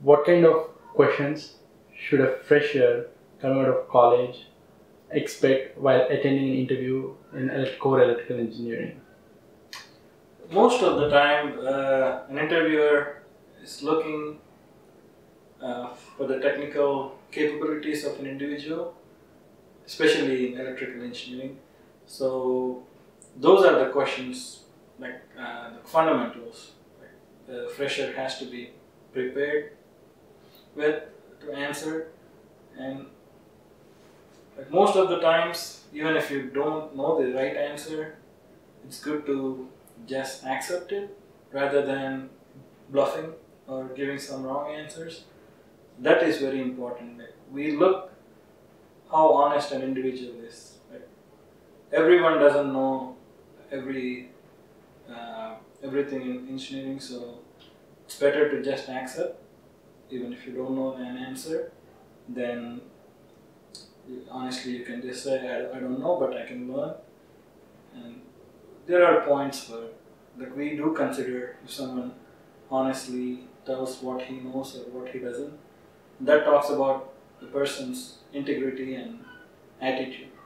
What kind of questions should a fresher coming out of college expect while attending an interview in core electrical engineering? Most of the time, an interviewer is looking for the technical capabilities of an individual, especially in electrical engineering. So those are the questions, like the fundamentals, like the fresher has to be prepared with to answer. And like most of the times, even if you don't know the right answer, it's good to just accept it rather than bluffing or giving some wrong answers. That is very important. Like, we look how honest an individual is. Like, everyone doesn't know everything in engineering, so it's better to just accept. Even if you don't know an answer, then honestly you can just say, I don't know, but I can learn. And there are points where that we do consider if someone honestly tells what he knows or what he doesn't. That talks about the person's integrity and attitude.